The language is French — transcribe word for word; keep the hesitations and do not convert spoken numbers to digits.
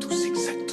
tous exactement.